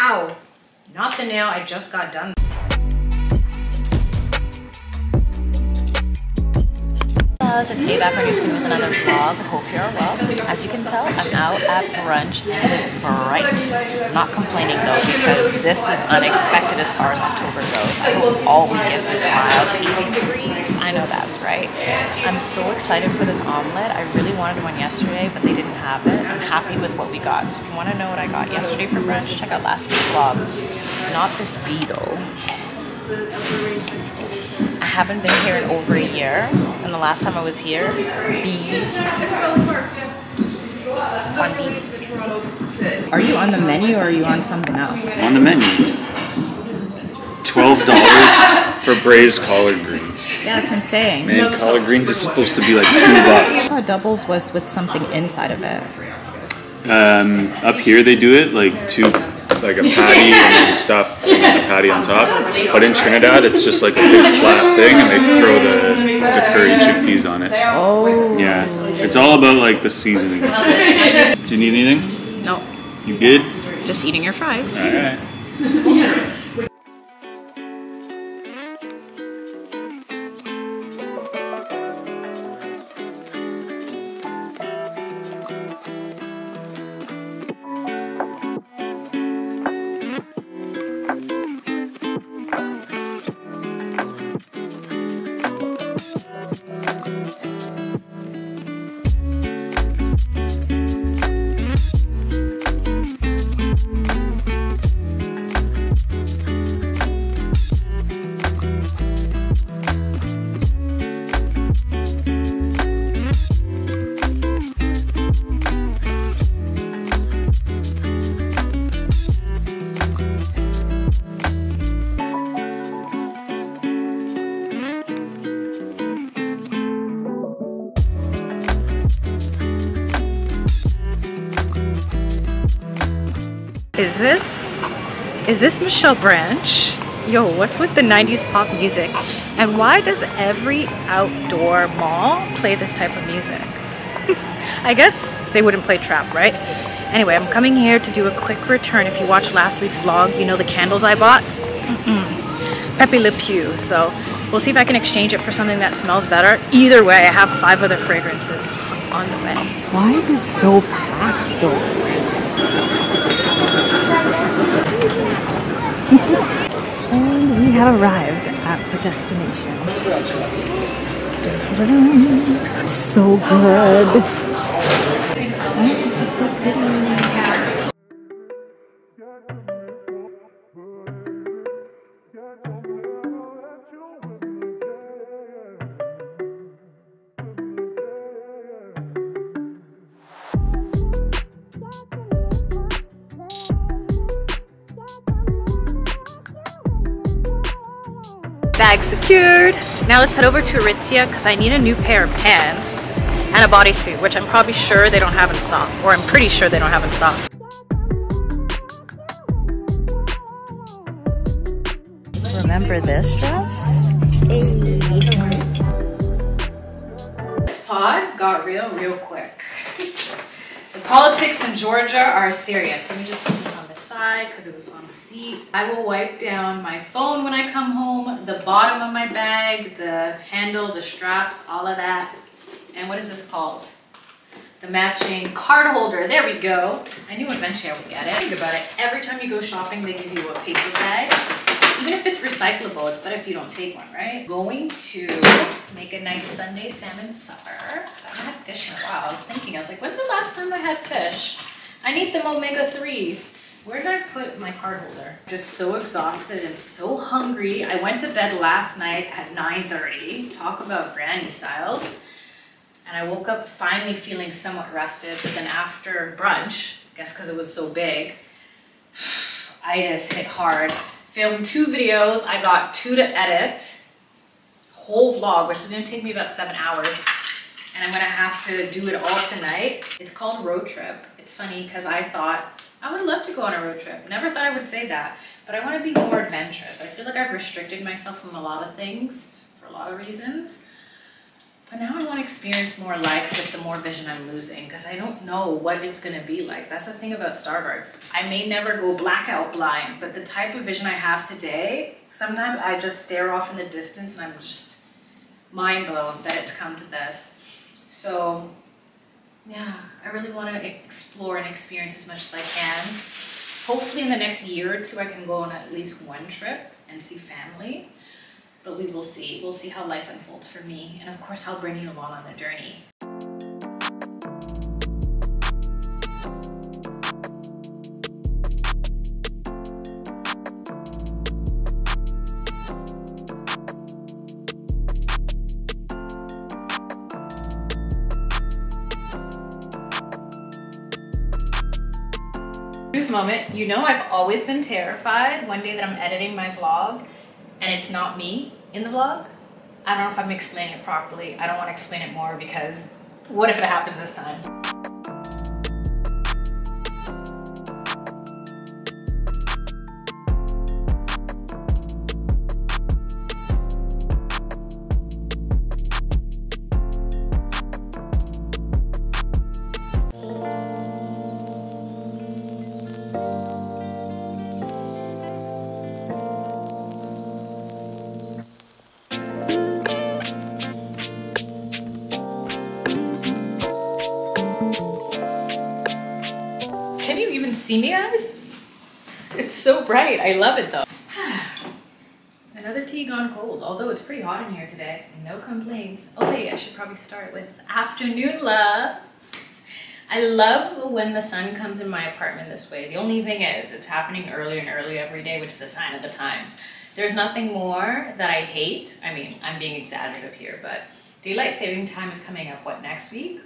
Ow! Not the nail I just got done. It's Ava from your skin with another vlog. Hope you're well. As you can tell, I'm out at brunch. It is bright. Not complaining though, because this is unexpected as far as October goes. I hope all week is this mild. I know that's right. I'm so excited for this omelet. I really wanted one yesterday, but they didn't have it. I'm happy with what we got. So if you want to know what I got yesterday for brunch, check out last week's vlog. Not this beetle. I haven't been here in over a year, and the last time I was here, bees. Are you on the menu or are you on something else? On the menu. $12. For braised collard greens. Yeah, that's what I'm saying. Man, no, collard greens is supposed to be like $2. I saw doubles was with something inside of it. Up here they do it like a patty and stuff, and then a patty on top. But in Trinidad, it's just like a big flat thing, and they throw the curry chickpeas on it. Oh. Yeah, it's all about like the seasoning. Do you need anything? No. You good? Just eating your fries. All right. Is this Michelle Branch? Yo, what's with the 90s pop music? And why does every outdoor mall play this type of music? I guess they wouldn't play trap, right? Anyway, I'm coming here to do a quick return. If you watched last week's vlog, you know the candles I bought? Pepe Le Pew. So we'll see if I can exchange it for something that smells better. Either way, I have 5 other fragrances on the way. Why is it so packed though? And we have arrived at our destination. So good. Oh, this is so pretty. Bag secured. Now let's head over to Aritzia because I need a new pair of pants and a bodysuit, which I'm probably sure they don't have in stock, or I'm pretty sure they don't have in stock. Remember this dress? Hey. This pod got real quick. The politics in Georgia are serious. Let me just put this on this side because it was on the seat. I will wipe down my phone when I come home, the bottom of my bag, the handle, the straps, all of that. And what is this called? The matching card holder. There we go. I knew eventually I would get it. I think about it. Every time you go shopping, they give you a paper bag. Even if it's recyclable, it's better if you don't take one, right? Going to make a nice Sunday salmon supper. I haven't had fish in a while. I was thinking, I was like, when's the last time I had fish? I need them omega-3s. Where did I put my card holder? Just so exhausted and so hungry. I went to bed last night at 9:30. Talk about granny styles. And I woke up finally feeling somewhat rested, but then after brunch, I guess because it was so big, itis hit hard. Filmed 2 videos, I got 2 to edit, whole vlog, which is gonna take me about 7 hours, and I'm gonna have to do it all tonight. It's called road trip. It's funny because I thought I would love to go on a road trip. Never thought I would say that, but I want to be more adventurous. I feel like I've restricted myself from a lot of things for a lot of reasons, But now I want to experience more life with the more vision I'm losing, because I don't know what it's going to be like. That's the thing about Stargardt's. I may never go blackout blind, but the type of vision I have today, sometimes I just stare off in the distance and I'm just mind blown that it's come to this. So yeah, I really want to explore and experience as much as I can. Hopefully in the next year or two I can go on at least one trip and see family. But we will see. We'll see how life unfolds for me. And of course, I'll bring you along on the journey. Truth moment. You know, I've always been terrified one day that I'm editing my vlog and it's not me in the vlog. I don't know if I'm explaining it properly. I don't want to explain it more because what if it happens this time? See me, guys? It's so bright. I love it though. Another tea gone cold, although it's pretty hot in here today. No complaints. Oh wait, I should probably start with afternoon loves. I love when the sun comes in my apartment this way. The only thing is it's happening earlier and earlier every day, which is a sign of the times. There's nothing more that I hate. I mean, I'm being exaggerative here, but daylight saving time is coming up, what, next week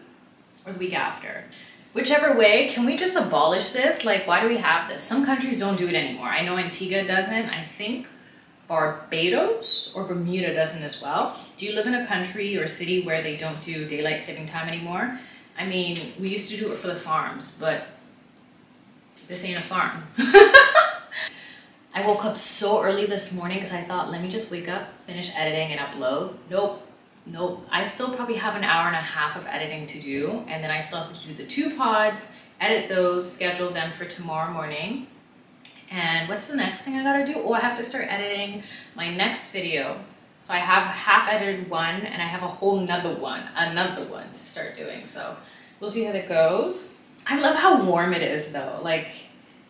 or the week after? Whichever way, can we just abolish this? Like, why do we have this? Some countries don't do it anymore. I know Antigua doesn't. I think Barbados or Bermuda doesn't as well. Do you live in a country or a city where they don't do daylight saving time anymore? I mean, we used to do it for the farms, but this ain't a farm. I woke up so early this morning because I thought, let me just wake up, finish editing and upload. Nope. Nope, I still probably have an hour and a half of editing to do, and then I still have to do the 2 pods, edit those, schedule them for tomorrow morning. And what's the next thing I gotta do? Oh, I have to start editing my next video. So I have half edited one and I have a whole another one to start doing. So we'll see how that goes. I love how warm it is though. Like,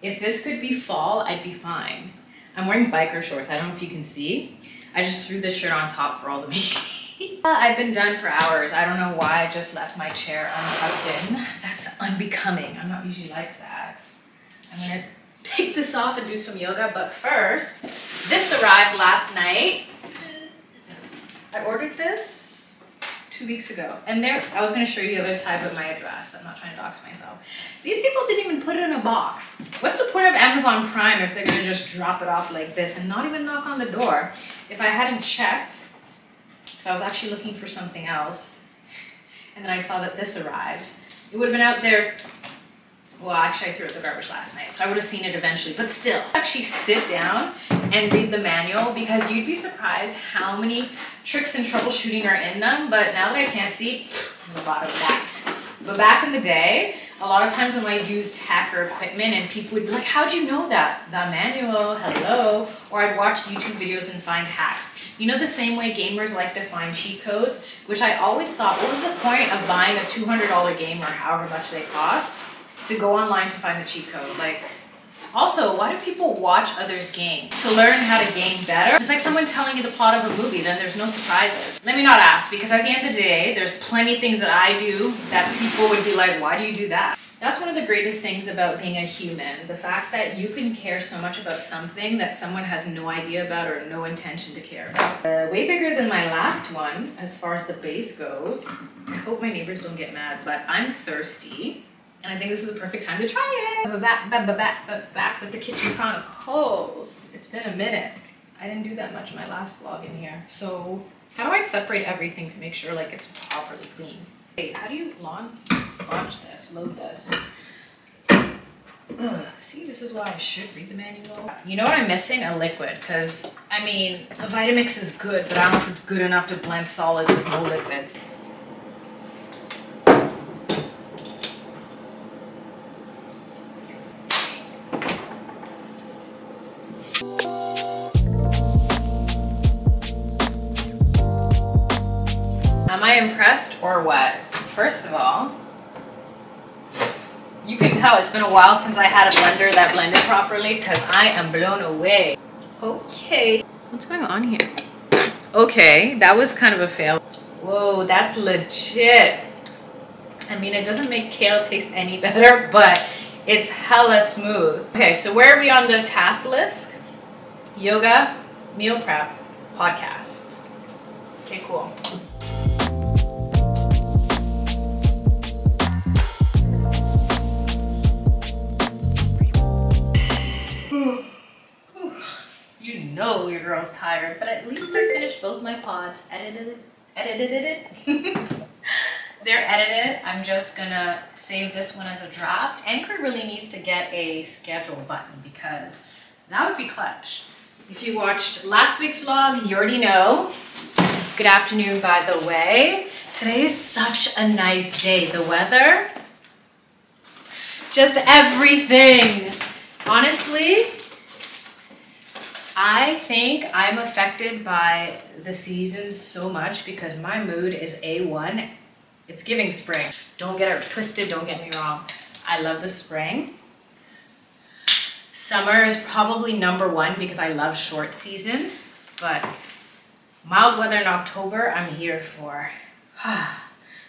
if this could be fall, I'd be fine. I'm wearing biker shorts. I don't know if you can see. I just threw this shirt on top for all the meat. I've been done for hours. I don't know why I just left my chair untucked in. That's unbecoming. I'm not usually like that. I'm gonna take this off and do some yoga, but first, this arrived last night. I ordered this 2 weeks ago. And there, I was gonna show you the other side of my address. I'm not trying to dox myself. These people didn't even put it in a box. What's the point of Amazon Prime if they're gonna just drop it off like this and not even knock on the door? If I hadn't checked, so I was actually looking for something else, and then I saw that this arrived. It would have been out there, well, actually I threw it in the garbage last night, so I would have seen it eventually, but still. Actually sit down and read the manual, because you'd be surprised how many tricks and troubleshooting are in them, but now that I can't see, I'm the bottom of that. But back in the day, a lot of times when I used tech or equipment and people would be like, how'd you know that? The manual, hello. Or I'd watch YouTube videos and find hacks. You know, the same way gamers like to find cheat codes, which I always thought, what was the point of buying a $200 game or however much they cost to go online to find a cheat code? Like, also, why do people watch others game? To learn how to game better? It's like someone telling you the plot of a movie, then there's no surprises. Let me not ask, because at the end of the day, there's plenty of things that I do that people would be like, why do you do that? That's one of the greatest things about being a human, the fact that you can care so much about something that someone has no idea about or no intention to care about. Way bigger than my last one, as far as the base goes. I hope my neighbors don't get mad, but I'm thirsty. And I think this is the perfect time to try it. Back with the kitchen chronicles. It's been a minute. I didn't do that much in my last vlog in here. So how do I separate everything to make sure like it's properly clean? Wait, how do you launch this, load this? Ugh, see, this is why I should read the manual. You know what I'm missing? A liquid, because I mean, a Vitamix is good, but I don't know if it's good enough to blend solid with no liquids. Am I impressed or what? First of all, you can tell it's been a while since I had a blender that blended properly because I am blown away. Okay. What's going on here? Okay, that was kind of a fail. Whoa, that's legit. I mean, it doesn't make kale taste any better, but it's hella smooth. Okay, so where are we on the task list? Yoga, meal prep, podcast. Okay, cool. No, your girl's tired, but at least I finished both my pods. Edited it. They're edited. I'm just gonna save this one as a draft. Anchor really needs to get a schedule button because that would be clutch. If you watched last week's vlog, you already know. Good afternoon, by the way. Today is such a nice day. The weather, just everything. Honestly, I think I'm affected by the seasons so much because my mood is A1. It's giving spring. Don't get it twisted, don't get me wrong. I love the spring. Summer is probably #1 because I love short season, but mild weather in October, I'm here for.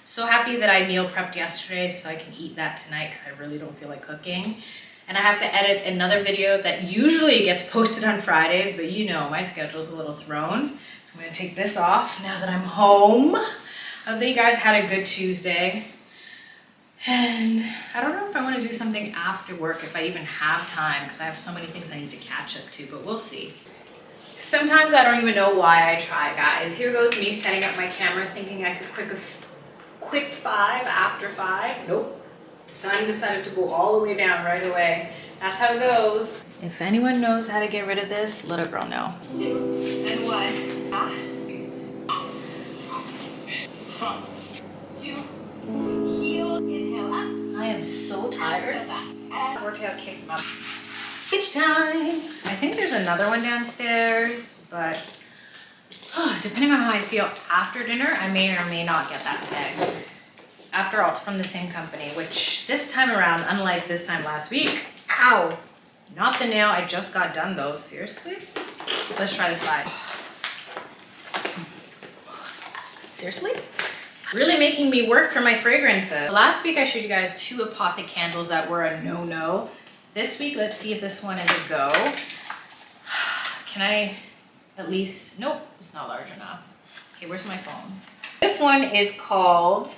So happy that I meal prepped yesterday so I can eat that tonight because I really don't feel like cooking. And I have to edit another video that usually gets posted on Fridays, but you know, my schedule's a little thrown. I'm gonna take this off now that I'm home. I hope that you guys had a good Tuesday. And I don't know if I wanna do something after work, if I even have time, because I have so many things I need to catch up to, but we'll see. Sometimes I don't even know why I try, guys. Here goes me setting up my camera thinking I could quick five after five. Nope. Sun decided to go all the way down right away. That's how it goes. If anyone knows how to get rid of this, let a girl know. And one. Two. Heel. Inhale up. I am so tired. Workout kick up. Each time. I think there's another one downstairs, but depending on how I feel after dinner, I may or may not get that today. After all, it's from the same company, which this time around, unlike this time last week, ow, not the nail I just got done though, seriously? Let's try this side. Seriously? Really making me work for my fragrances. Last week I showed you guys 2 apothic candles that were a no-no. This week, let's see if this one is a go. Can I at least, nope, it's not large enough. Okay, where's my phone? This one is called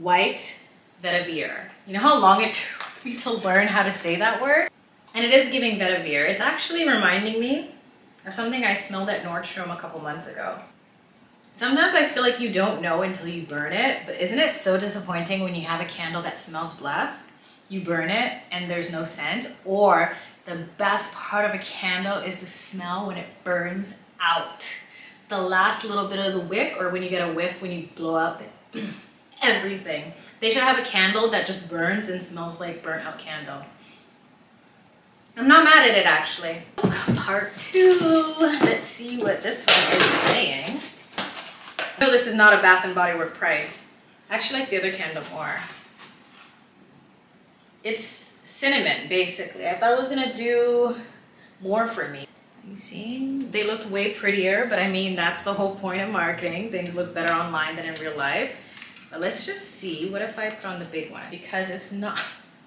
White Vetiver. You know how long it took me to learn how to say that word? And it is giving vetiver. It's actually reminding me of something I smelled at Nordstrom a couple months ago. Sometimes I feel like you don't know until you burn it, but isn't it so disappointing when you have a candle that smells blessed, you burn it and there's no scent, or the best part of a candle is the smell when it burns out. The last little bit of the wick, or when you get a whiff when you blow out the everything. They should have a candle that just burns and smells like burnt out candle. I'm not mad at it actually. Part 2. Let's see what this one is saying. No, this is not a Bath & Body Works price. I actually like the other candle more. It's cinnamon basically. I thought it was gonna do more for me. Are you seeing? They looked way prettier, but I mean, that's the whole point of marketing. Things look better online than in real life. But let's just see, what if I put on the big one? Because it's not,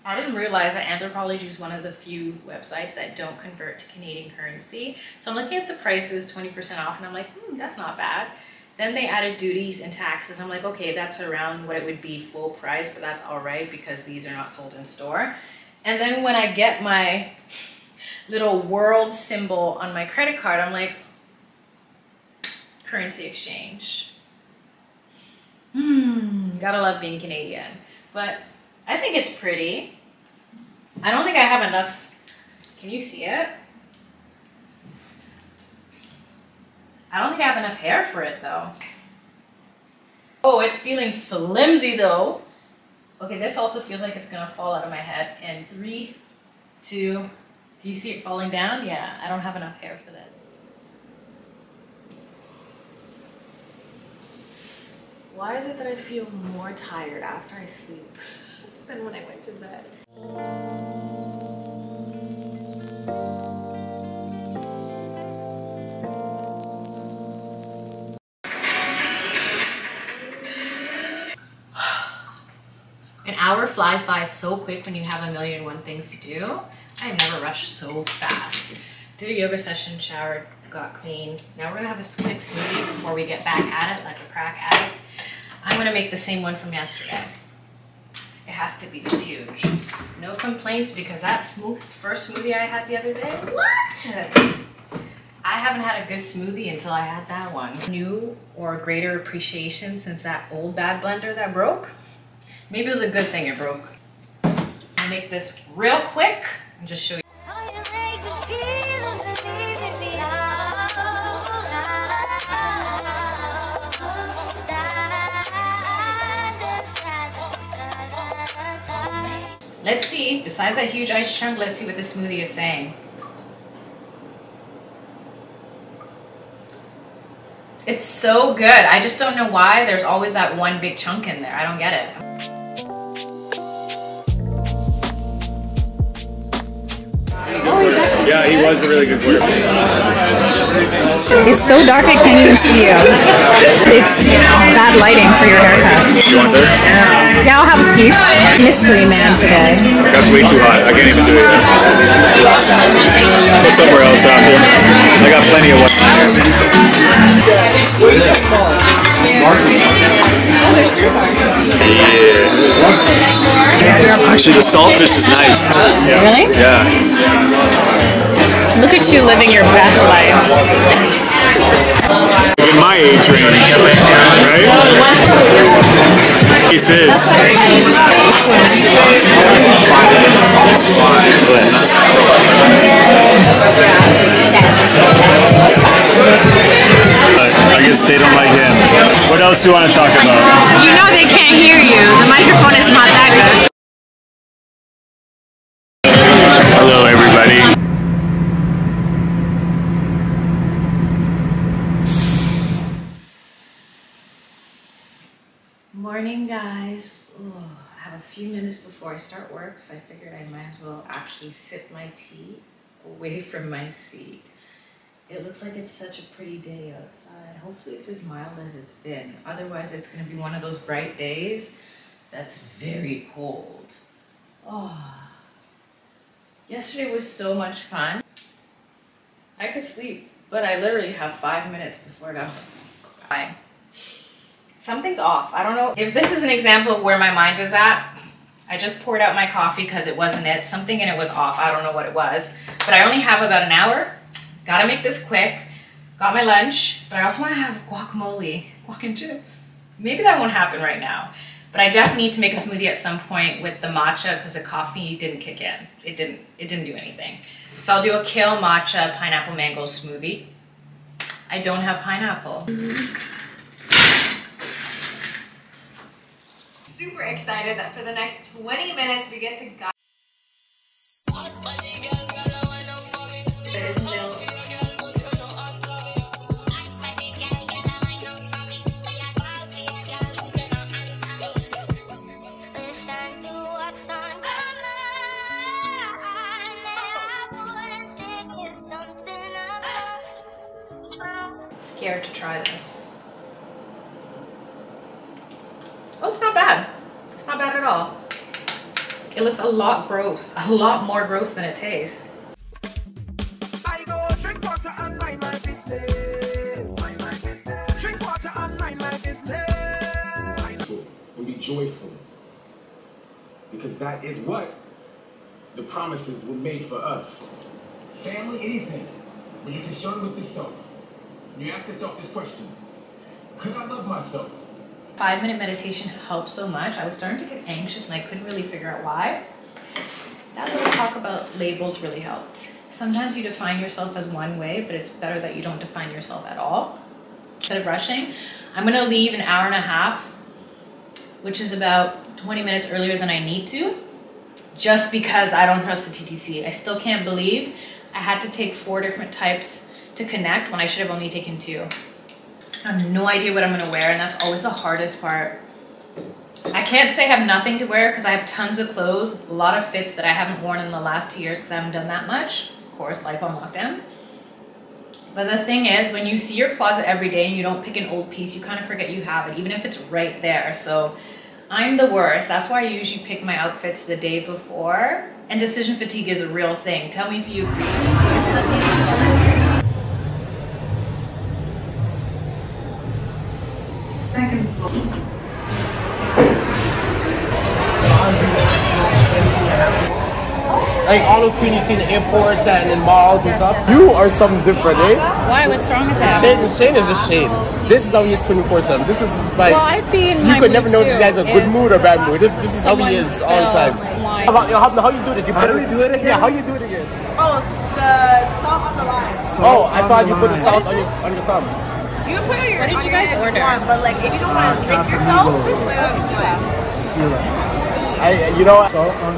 I didn't realize that Anthropologie is one of the few websites that don't convert to Canadian currency. So I'm looking at the prices, 20% off, and I'm like, that's not bad. Then they added duties and taxes. I'm like, okay, that's around what it would be full price, but that's all right because these are not sold in store. And then when I get my little world symbol on my credit card, I'm like, currency exchange. Gotta love being Canadian. But I think it's pretty. I don't think I have enough. Can you see it? I don't think I have enough hair for it though. Oh, it's feeling flimsy though. Okay, this also feels like it's gonna fall out of my head in 3, 2, Do you see it falling down? Yeah, I don't have enough hair for this. Why is it that I feel more tired after I sleep than when I went to bed? An hour flies by so quick when you have a million and one things to do. I never rushed so fast. Did a yoga session, showered, got clean. Now we're gonna have a quick smoothie before we get back at it, like a crack at it. I'm gonna make the same one from yesterday. It has to be this huge. No complaints, because that first smoothie I had the other day, what? I haven't had a good smoothie until I had that one. New or greater appreciation since that old bad blender that broke. Maybe it was a good thing it broke. I'll make this real quick and just show you. Let's see, besides that huge ice chunk, let's see what the smoothie is saying. It's so good. I just don't know why there's always that one big chunk in there. I don't get it. Yeah, he was a really good quarterback. It's so dark I can't even see you. It's bad lighting for your haircut. You want this? Yeah, I'll have a piece. Mystery man today. That's way too hot. I can't even do it. Go somewhere else, Apple. I got plenty of one-liners. Yeah. Actually, the saltfish is nice. Yeah. Really? Yeah. Look at you living your best life. In my age range, right? This is. I guess they don't like him. What else do you want to talk about? You know they can't hear you. The microphone is not that good. Hello, everybody. Morning, guys. Ooh, I have a few minutes before I start work, so I figured I might as well actually sip my tea away from my seat. It looks like it's such a pretty day outside. Hopefully it's as mild as it's been. Otherwise, it's going to be one of those bright days that's very cold. Oh, yesterday was so much fun. I could sleep, but I literally have 5 minutes before I got home. Something's off. I don't know if this is an example of where my mind is at. I just poured out my coffee because it wasn't it. Something in it was off. I don't know what it was, but I only have about an hour. Gotta make this quick. Got my lunch, but I also want to have guacamole, guac and chips. Maybe that won't happen right now, but I definitely need to make a smoothie at some point with the matcha because the coffee didn't kick in. It didn't do anything. So I'll do a kale matcha pineapple mango smoothie. I don't have pineapple. Super excited that for the next 20 minutes we get to guide. Scared to try this. Oh, it's not bad. It's not bad at all. It looks a lot gross, a lot more gross than it tastes. I go drink water and mind my business. Mind my business. Drink water and mind my business. And be joyful, because that is what the promises were made for us. Family, anything. When you're concerned with yourself, you ask yourself this question: could I love myself? 5-minute meditation helped so much. I was starting to get anxious and I couldn't really figure out why. That little talk about labels really helped. Sometimes you define yourself as one way, but it's better that you don't define yourself at all. Instead of rushing, I'm going to leave an hour and a half, which is about 20 minutes earlier than I need to. just because I don't trust the TTC. I still can't believe I had to take 4 different types to connect when I should have only taken 2. I have no idea what I'm gonna wear, and that's always the hardest part. I can't say I have nothing to wear because I have tons of clothes, a lot of fits that I haven't worn in the last 2 years because I haven't done that much. Of course, life on lockdown. But the thing is, when you see your closet every day and you don't pick an old piece, you kind of forget you have it, even if it's right there. So I'm the worst. That's why I usually pick my outfits the day before. And decision fatigue is a real thing. Tell me if you agree. Like all those queens you see in the airports and in malls and stuff. You are something different, eh? Why? What's wrong with that? Shane is just Shane. This is how he is 24/7. This is like, well, I'd be in you could never know if this guy's a good mood or bad mood. This is how he is all the time. About how you do it? How do we do it again? Yeah, how you do it again? Oh, the salt on the line. Oh, I thought you put the salt on your thumb. You put your. What did you guys order? But like, if you don't want to lick yourself, salt on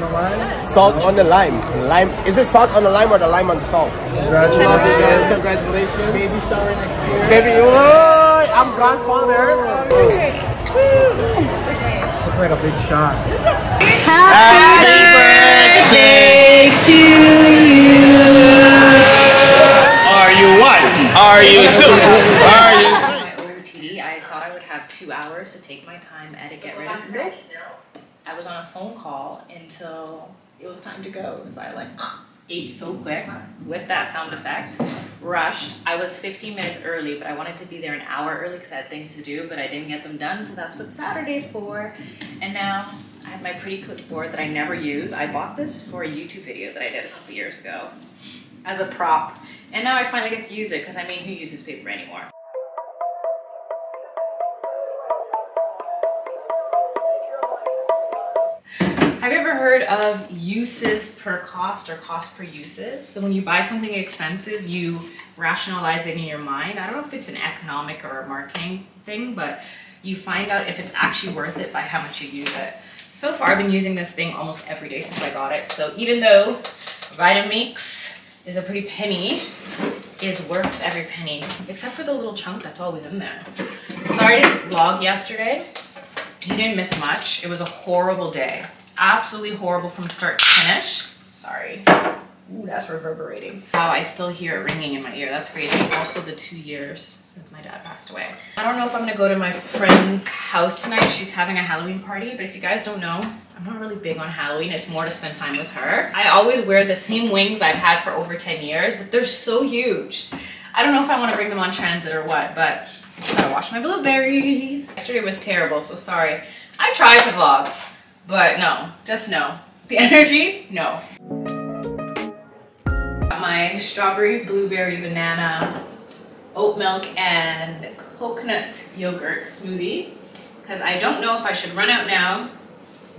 the lime. Salt on the lime. Lime. Is it salt on the lime or the lime on the salt? Congratulations. Congratulations. Baby shower next year. Baby, oh, I'm godfather. She played a big shot. Happy birthday to you. Are you 1? Are you 2? Are you? My OT, I thought I would have 2 hours to take my time and to get rid of it. I was on a phone call until it was time to go, so I like ate so quick with that sound effect, rushed. I was 15 minutes early, but I wanted to be there an hour early because I had things to do, but I didn't get them done, so that's what Saturday's for. And now I have my pretty clipboard that I never use. I bought this for a YouTube video that I did a couple years ago as a prop, and now I finally get to use it because, I mean, who uses paper anymore? Have you ever heard of uses per cost or cost per uses? So when you buy something expensive, you rationalize it in your mind. I don't know if it's an economic or a marketing thing, but you find out if it's actually worth it by how much you use it. So far, I've been using this thing almost every day since I got it. So even though Vitamix is a pretty penny, is worth every penny, except for the little chunk that's always in there. Sorry I didn't vlog yesterday. You didn't miss much. It was a horrible day. Absolutely horrible from start to finish. Sorry. Ooh, that's reverberating. Wow, I still hear it ringing in my ear. That's crazy. Also the 2 years since my dad passed away. I don't know if I'm gonna go to my friend's house tonight. She's having a Halloween party, but if you guys don't know, I'm not really big on Halloween. It's more to spend time with her. I always wear the same wings I've had for over 10 years, but they're so huge. I don't know if I wanna bring them on transit or what, but I gotta wash my blueberries. Yesterday was terrible, so sorry. I tried to vlog. But no, just no. The energy, no. Got my strawberry, blueberry, banana, oat milk, and coconut yogurt smoothie. Because I don't know if I should run out now,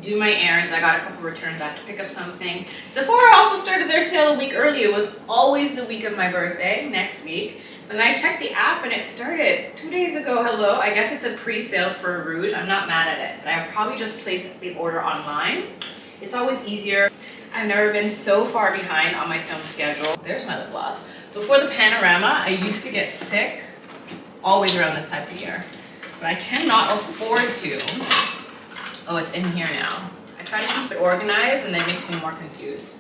do my errands. I got a couple returns, I have to pick up something. Sephora also started their sale a week early. It was always the week of my birthday, next week. But I checked the app and it started 2 days ago. Hello, I guess it's a pre-sale for Rouge. I'm not mad at it, but I probably just placed the order online. It's always easier. I've never been so far behind on my film schedule. There's my lip gloss. Before the panorama, I used to get sick always around this time of year, but I cannot afford to. Oh, it's in here now. I try to keep it organized and that makes me more confused.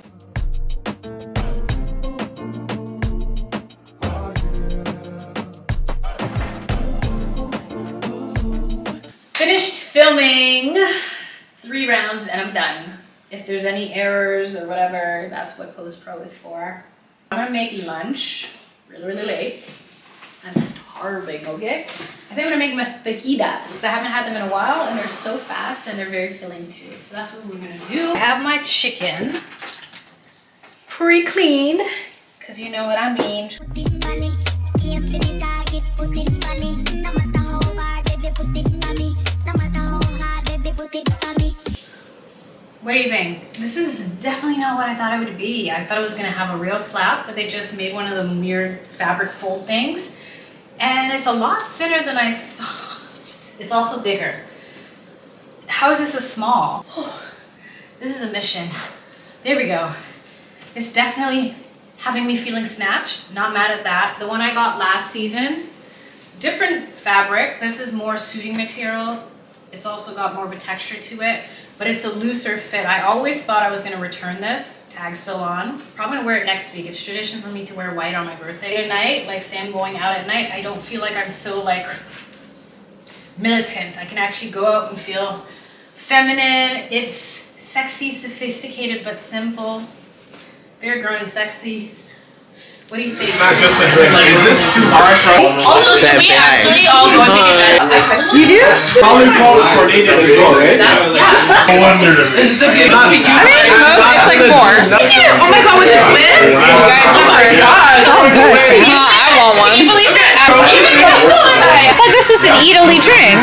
Finished filming 3 rounds and I'm done. If there's any errors or whatever, that's what Post Pro is for. I'm gonna make lunch really, really late. I'm starving, okay? I think I'm gonna make my fajitas because I haven't had them in a while and they're so fast and they're very filling too. So that's what we're gonna do. I have my chicken pre-clean because you know what I mean. What do you think? This is definitely not what I thought it would be. I thought it was gonna have a real flap, but they just made one of the weird fabric fold things. And it's a lot thinner than I thought. It's also bigger. How is this a small? Oh, this is a mission. There we go. It's definitely having me feeling snatched. Not mad at that. The one I got last season, different fabric. This is more suiting material. It's also got more of a texture to it, but it's a looser fit. I always thought I was going to return this. Tag's still on. Probably going to wear it next week. It's tradition for me to wear white on my birthday. At night, like say I'm going out at night, I don't feel like I'm so like militant. I can actually go out and feel feminine. It's sexy, sophisticated, but simple. Very grown and sexy. What do you think? It's not just a drink. Like, is this too hard for us? Also, we actually all go and take advantage. You do? Probably call it coordinated as well, right? Yeah. No wonder. This is a good movie. I mean, it's like 4. Oh my god, with the twins? You guys look first. Oh, good. I want one. Can you believe that? Even Crystal and I. I thought this was an Eataly drink.